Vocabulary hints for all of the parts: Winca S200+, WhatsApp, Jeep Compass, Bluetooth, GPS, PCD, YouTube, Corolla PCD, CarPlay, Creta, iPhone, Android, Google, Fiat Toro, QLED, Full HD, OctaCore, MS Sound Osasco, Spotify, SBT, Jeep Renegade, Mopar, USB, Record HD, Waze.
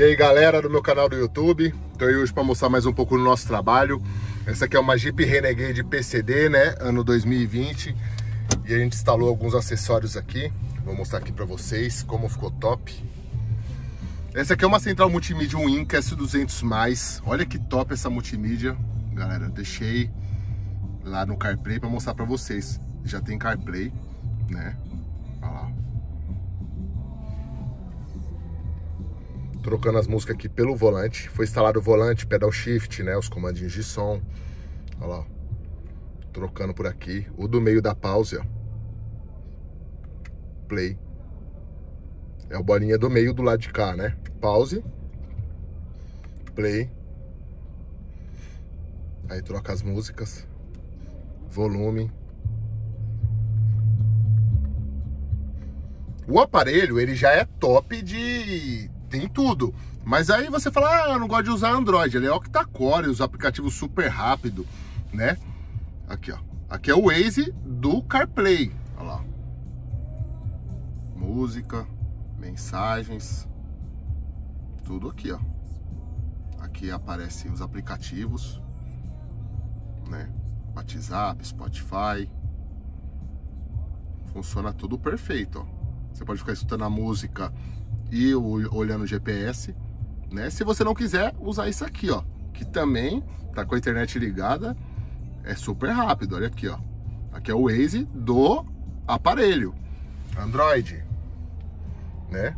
E aí galera do meu canal do YouTube, tô aí hoje para mostrar mais um pouco do nosso trabalho. Essa aqui é uma Jeep Renegade PCD, né, ano 2020. E a gente instalou alguns acessórios aqui, vou mostrar aqui para vocês como ficou top. Essa aqui é uma central multimídia Winca S200+, olha que top essa multimídia. Galera, eu deixei lá no CarPlay para mostrar para vocês, já tem CarPlay, né, olha lá. Trocando as músicas aqui pelo volante. Foi instalado o volante, pedal shift, né? Os comandinhos de som. Olha lá. Trocando por aqui. O do meio da pause, ó. Play. É a bolinha do meio do lado de cá, né? Pause. Play. Aí troca as músicas. Volume. O aparelho, ele já é top de... Tem tudo, mas aí você fala, ah, eu não gosto de usar Android, ele é OctaCore, os aplicativos super rápido, né? Aqui, ó, aqui é o Waze do CarPlay, olha lá. Música, mensagens, tudo aqui, ó. Aqui aparecem os aplicativos, né? WhatsApp, Spotify, funciona tudo perfeito, ó. Você pode ficar escutando a música e olhando o GPS, né? Se você não quiser usar isso aqui, ó, que também tá com a internet ligada, é super rápido. Olha aqui, ó. Aqui é o Waze do aparelho Android, né?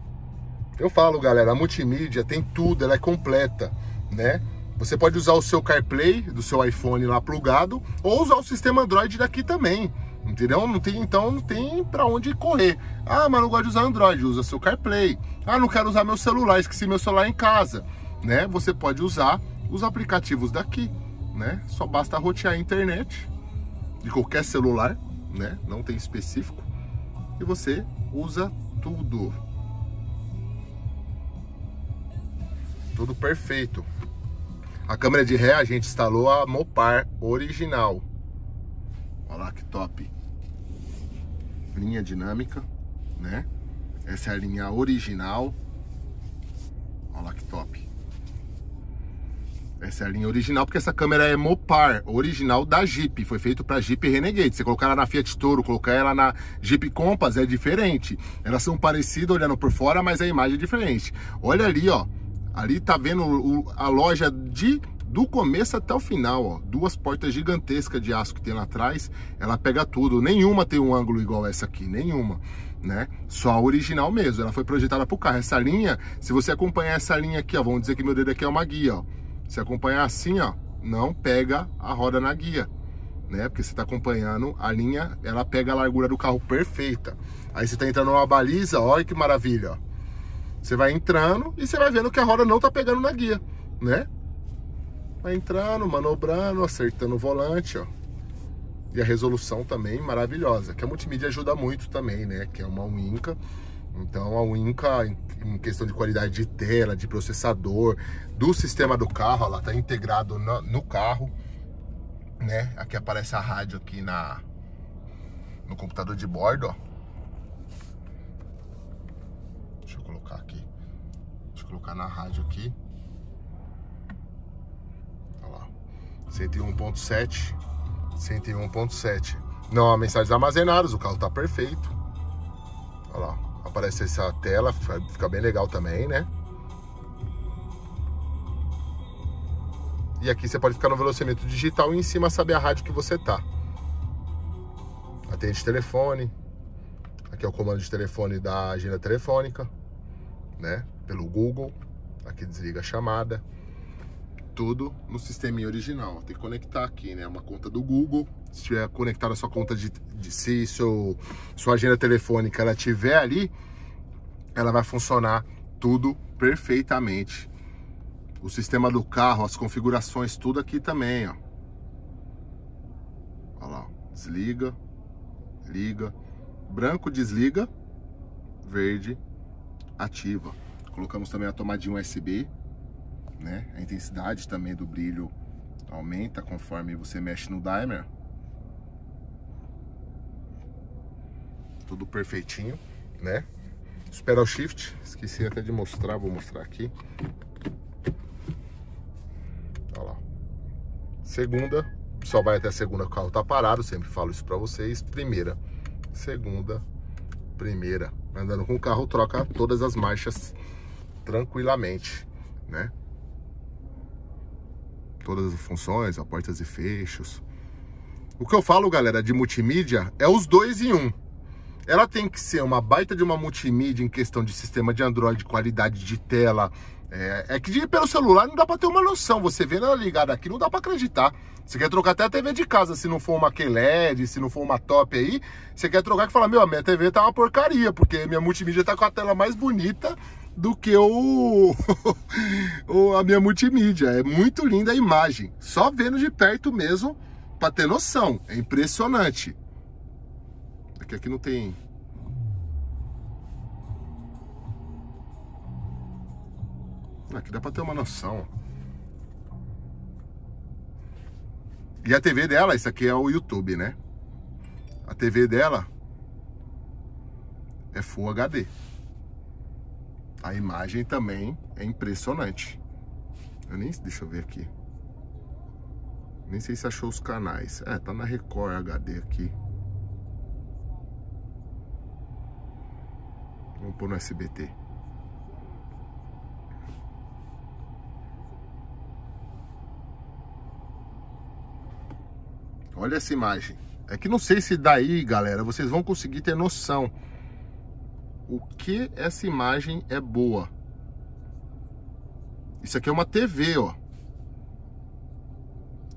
Eu falo, galera, a multimídia tem tudo, ela é completa, né? Você pode usar o seu CarPlay do seu iPhone lá plugado ou usar o sistema Android daqui também. Entendeu? Não tem, então não tem pra onde correr. Ah, mas não gosto de usar Android, usa seu CarPlay. Ah, não quero usar meu celular, esqueci meu celular em casa, né? Você pode usar os aplicativos daqui, né? Só basta rotear a internet de qualquer celular, né? Não tem específico. E você usa tudo. Tudo perfeito. A câmera de ré a gente instalou a Mopar original. Olha lá que top. Linha dinâmica, né? Essa é a linha original. Olha lá que top. Essa é a linha original, porque essa câmera é Mopar, original da Jeep. Foi feito pra Jeep Renegade. Você colocar ela na Fiat Toro, colocar ela na Jeep Compass, é diferente. Elas são parecidas olhando por fora, mas a imagem é diferente. Olha ali, ó. Ali tá vendo a loja do começo até o final, ó, duas portas gigantescas de aço que tem lá atrás, ela pega tudo, nenhuma tem um ângulo igual essa aqui, nenhuma, né? Só a original mesmo, ela foi projetada pro carro. Essa linha, se você acompanhar essa linha aqui, ó, vamos dizer que meu dedo aqui é uma guia, ó. Se acompanhar assim, ó, não pega a roda na guia, né? Porque você tá acompanhando a linha, ela pega a largura do carro perfeita. Aí você tá entrando numa baliza, olha que maravilha, ó. Você vai entrando e você vai vendo que a roda não tá pegando na guia, né? Vai entrando, manobrando, acertando o volante, ó. E a resolução também maravilhosa. Que a multimídia ajuda muito também, né? Que é uma Winca. Então a Winca, em questão de qualidade de tela, de processador, do sistema do carro, ela tá integrado no carro, né? Aqui aparece a rádio aqui no computador de bordo, ó. Deixa eu colocar aqui. Deixa eu colocar na rádio aqui. 101.7, 101.7. Não há mensagens armazenadas, o carro tá perfeito. Olha lá, aparece essa tela, fica bem legal também, né? E aqui você pode ficar no velocímetro digital e em cima saber a rádio que você tá. Atende telefone. Aqui é o comando de telefone da agenda telefônica, né? Pelo Google. Aqui desliga a chamada. Tudo no sisteminha original. Tem que conectar aqui, né? Uma conta do Google. Se tiver conectado a sua conta se sua agenda telefônica ela tiver ali, ela vai funcionar tudo perfeitamente. O sistema do carro, as configurações, tudo aqui também, ó. Olha lá, desliga, liga, branco desliga, verde ativa. Colocamos também a tomadinha USB. Né? A intensidade também do brilho aumenta conforme você mexe no dimmer. Tudo perfeitinho, né? Os pedal shift, esqueci até de mostrar, vou mostrar aqui. Olha lá. Segunda, só vai até a segunda que o carro tá parado, sempre falo isso pra vocês. Primeira, segunda, primeira. Andando com o carro troca todas as marchas tranquilamente, né? Todas as funções, a portas e fechos. O que eu falo, galera, de multimídia é os dois em um. Ela tem que ser uma baita de uma multimídia em questão de sistema de Android, qualidade de tela. É que pelo celular não dá pra ter uma noção. Você vendo ela ligada aqui, não dá pra acreditar. Você quer trocar até a TV de casa, se não for uma QLED, se não for uma top aí. Você quer trocar e falar, meu, a minha TV tá uma porcaria, porque minha multimídia tá com a tela mais bonita do que a minha multimídia. É muito linda a imagem. Só vendo de perto mesmo, pra ter noção. É impressionante. Aqui não tem. Aqui dá pra ter uma noção. E a TV dela, isso aqui é o YouTube, né? A TV dela é Full HD. A imagem também é impressionante. Deixa eu ver aqui. Nem sei se achou os canais. É, tá na Record HD aqui. Vamos pôr no SBT. Olha essa imagem. É que não sei se daí, galera, vocês vão conseguir ter noção o que essa imagem é boa. Isso aqui é uma TV, ó.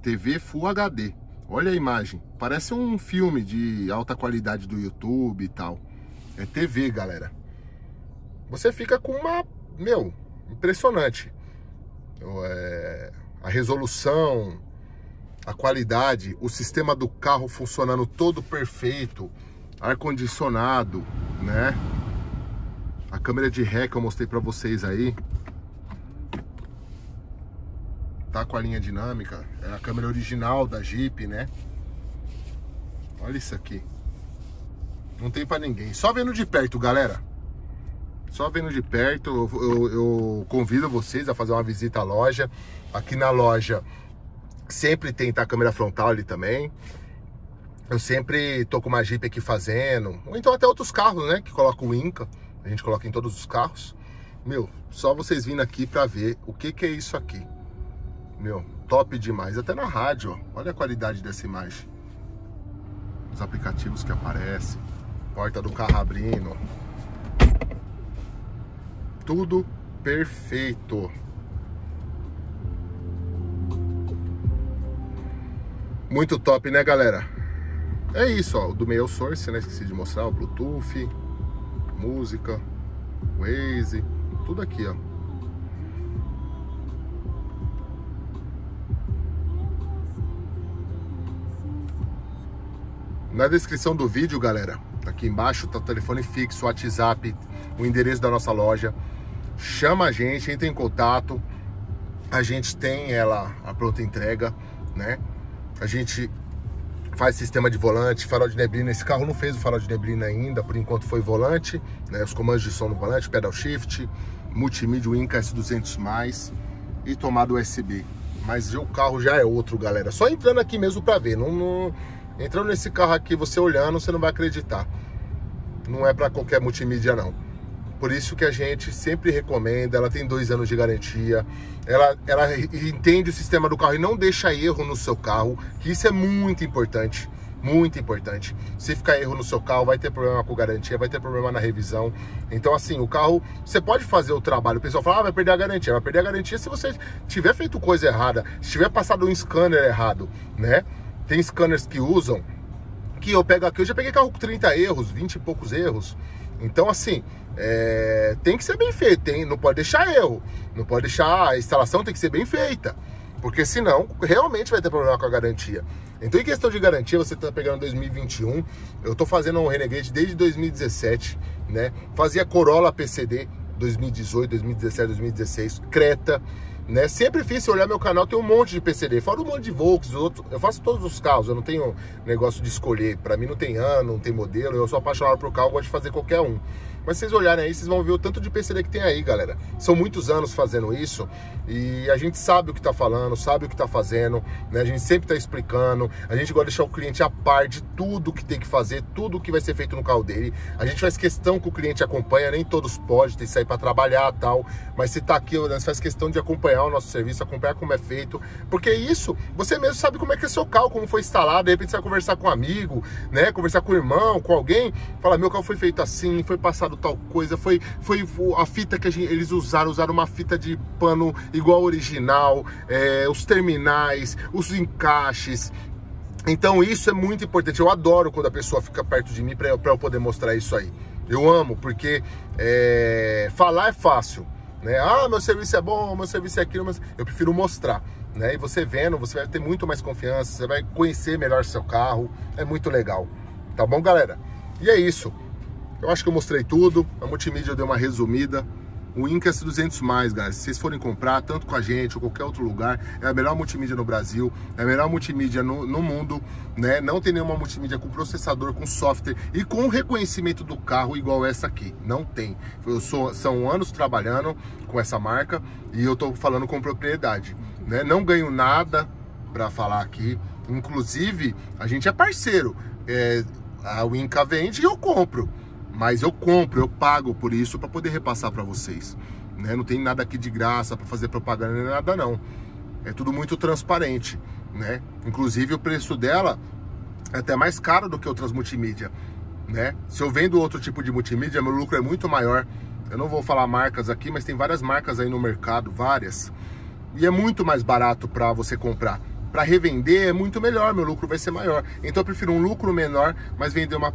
TV Full HD. Olha a imagem. Parece um filme de alta qualidade do YouTube e tal. É TV, galera. Você fica com uma... Meu, impressionante. A resolução, a qualidade, o sistema do carro funcionando todo perfeito, ar-condicionado, né? A câmera de ré que eu mostrei pra vocês aí. Tá com a linha dinâmica. É a câmera original da Jeep, né? Olha isso aqui. Não tem pra ninguém. Só vendo de perto, galera. Só vendo de perto, eu convido vocês a fazer uma visita à loja. Aqui na loja sempre tem a câmera frontal ali também. Eu sempre tô com uma Jeep aqui fazendo. Ou então até outros carros, né? Que coloca o Winca. A gente coloca em todos os carros. Meu, só vocês vindo aqui pra ver o que é isso aqui. Meu, top demais. Até na rádio, ó. Olha a qualidade dessa imagem. Os aplicativos que aparecem. Porta do carro abrindo. Tudo perfeito. Muito top, né, galera? É isso, ó. Do Mail Source, né? Esqueci de mostrar. O Bluetooth, música, Waze, tudo aqui, ó. Na descrição do vídeo, galera, aqui embaixo tá o telefone fixo, o WhatsApp, o endereço da nossa loja. Chama a gente, entra em contato. A gente tem a pronta entrega, né? A gente faz sistema de volante, farol de neblina. Esse carro não fez o farol de neblina ainda, por enquanto foi volante, né? Os comandos de som no volante, pedal shift, multimídia, Winca S200+, e tomada USB. Mas o carro já é outro, galera. Só entrando aqui mesmo pra ver, entrando nesse carro aqui, você olhando, você não vai acreditar. Não é para qualquer multimídia, não. Por isso que a gente sempre recomenda. Ela tem 2 anos de garantia. Ela entende o sistema do carro e não deixa erro no seu carro. Que isso é muito importante. Muito importante. Se ficar erro no seu carro, vai ter problema com garantia, vai ter problema na revisão. Então, assim, o carro, você pode fazer o trabalho. O pessoal fala, vai perder a garantia. Vai perder a garantia se você tiver feito coisa errada. Se tiver passado um scanner errado, né? Tem scanners que usam, que eu pego aqui, eu já peguei carro com 30 erros, 20 e poucos erros. Então, assim, tem que ser bem feito, hein? Não pode deixar erro, não pode deixar... A instalação tem que ser bem feita, porque senão realmente vai ter problema com a garantia. Então, em questão de garantia, você tá pegando 2021, eu tô fazendo um Renegade desde 2017, né? Fazia Corolla PCD 2018, 2017, 2016, Creta... Né? Sempre fiz, se olhar meu canal, tem um monte de PCD, fora um monte de Volks, outros. Eu faço todos os carros, eu não tenho negócio de escolher. Pra mim não tem ano, não tem modelo. Eu sou apaixonado por carro, eu gosto de fazer qualquer um. Mas vocês olharem aí, vocês vão ver o tanto de PCD que tem aí, galera. São muitos anos fazendo isso e a gente sabe o que tá falando, sabe o que tá fazendo, né? A gente sempre tá explicando, a gente gosta de deixar o cliente a par de tudo que tem que fazer, tudo que vai ser feito no carro dele. A gente faz questão que o cliente acompanha, nem todos podem, tem que sair pra trabalhar e tal, mas se tá aqui, né, faz questão de acompanhar o nosso serviço, acompanhar como é feito, porque isso, você mesmo sabe como é que é seu carro, como foi instalado. De repente você vai conversar com um amigo, né, conversar com o irmão, com alguém, fala, meu carro foi feito assim, foi passado tal coisa, foi a fita que eles usaram uma fita de pano igual ao original, os terminais, os encaixes. Então isso é muito importante, eu adoro quando a pessoa fica perto de mim para eu poder mostrar isso aí. Eu amo, porque falar é fácil, né? Ah, meu serviço é bom, meu serviço é aquilo, mas eu prefiro mostrar, né? E você vendo, você vai ter muito mais confiança, você vai conhecer melhor seu carro, é muito legal. Tá bom, galera? E é isso. Eu acho que eu mostrei tudo, a multimídia eu dei uma resumida. O Winca S200+, galera, se vocês forem comprar, tanto com a gente ou qualquer outro lugar, é a melhor multimídia no Brasil, é a melhor multimídia no mundo, né? Não tem nenhuma multimídia com processador, com software e com reconhecimento do carro igual essa aqui, não tem. São anos trabalhando com essa marca e eu tô falando com propriedade, né? Não ganho nada para falar aqui, inclusive a gente é parceiro, a Winca vende e eu compro. Mas eu compro, eu pago por isso para poder repassar para vocês, né? Não tem nada aqui de graça para fazer propaganda nem nada, não. É tudo muito transparente, né? Inclusive o preço dela é até mais caro do que outras multimídia, né? Se eu vendo outro tipo de multimídia, meu lucro é muito maior. Eu não vou falar marcas aqui, mas tem várias marcas aí no mercado, várias. E é muito mais barato para você comprar. Para revender é muito melhor, meu lucro vai ser maior. Então eu prefiro um lucro menor, mas vender uma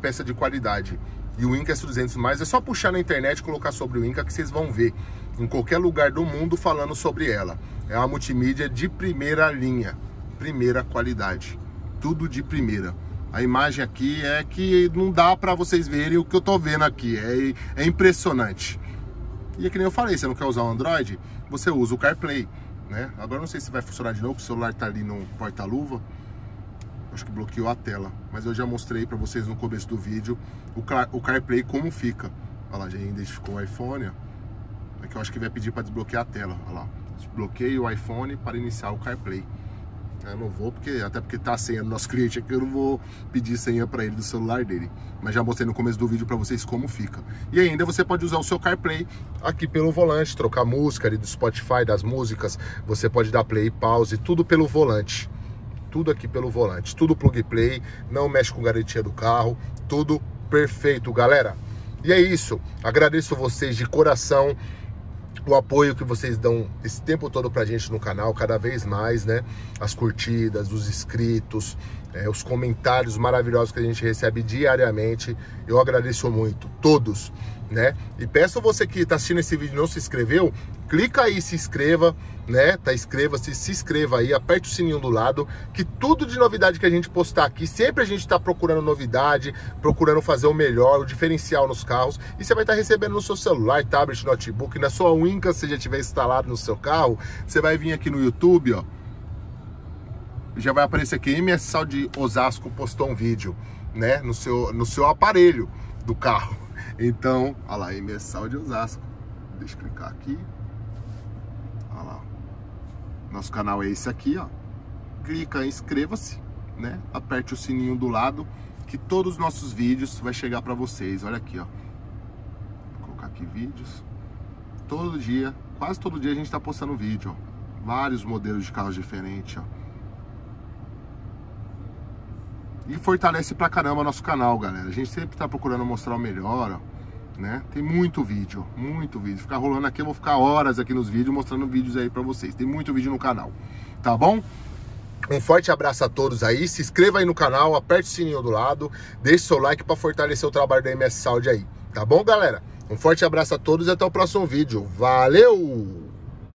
peça de qualidade. E o Winca S200+, é só puxar na internet e colocar sobre o Winca que vocês vão ver em qualquer lugar do mundo falando sobre ela. É uma multimídia de primeira linha, primeira qualidade, tudo de primeira. A imagem aqui é que não dá para vocês verem o que eu tô vendo aqui, é impressionante. E é que nem eu falei, você não quer usar o Android? Você usa o CarPlay, né? Agora não sei se vai funcionar de novo, o celular tá ali no porta-luva. Acho que bloqueou a tela, mas eu já mostrei para vocês no começo do vídeo o CarPlay como fica. Olha lá, já identificou o iPhone, ó. Aqui eu acho que vai pedir para desbloquear a tela. Olha lá, desbloqueie o iPhone para iniciar o CarPlay. Eu não vou, até porque tá a senha do nosso cliente aqui, eu não vou pedir senha para ele do celular dele. Mas já mostrei no começo do vídeo para vocês como fica. E ainda você pode usar o seu CarPlay aqui pelo volante, trocar música ali do Spotify, das músicas. Você pode dar play e pause, tudo pelo volante. Tudo aqui pelo volante, tudo plug play, não mexe com garantia do carro, tudo perfeito, galera. E é isso, agradeço vocês de coração, o apoio que vocês dão esse tempo todo pra gente no canal, cada vez mais, né? As curtidas, os inscritos, os comentários maravilhosos que a gente recebe diariamente, eu agradeço muito, todos, né? E peço a você que tá assistindo esse vídeo e não se inscreveu, clica aí, se inscreva, né? Tá, inscreva-se, se inscreva aí, aperte o sininho do lado, que tudo de novidade que a gente postar aqui, sempre a gente tá procurando novidade, procurando fazer o melhor, o diferencial nos carros, e você vai estar recebendo no seu celular, tablet, notebook, na sua Winca, se já tiver instalado no seu carro, você vai vir aqui no YouTube, ó, já vai aparecer aqui, MS Sound Osasco postou um vídeo, né? No seu aparelho do carro. Então, olha lá, MS Sound Osasco, deixa eu clicar aqui. Olha lá. Nosso canal é esse aqui, ó. Clica, inscreva-se, né? Aperte o sininho do lado que todos os nossos vídeos vai chegar para vocês. Olha aqui, ó. Vou colocar aqui vídeos. Todo dia, quase todo dia a gente tá postando vídeo, ó. Vários modelos de carros diferentes, ó. E fortalece pra caramba nosso canal, galera. A gente sempre tá procurando mostrar o melhor, ó. Né? Tem muito vídeo, ficar rolando aqui, eu vou ficar horas aqui nos vídeos, mostrando vídeos aí pra vocês, tem muito vídeo no canal, tá bom? Um forte abraço a todos aí, se inscreva aí no canal, aperte o sininho do lado, deixe seu like pra fortalecer o trabalho da MS Sound aí, tá bom, galera? Um forte abraço a todos e até o próximo vídeo, valeu!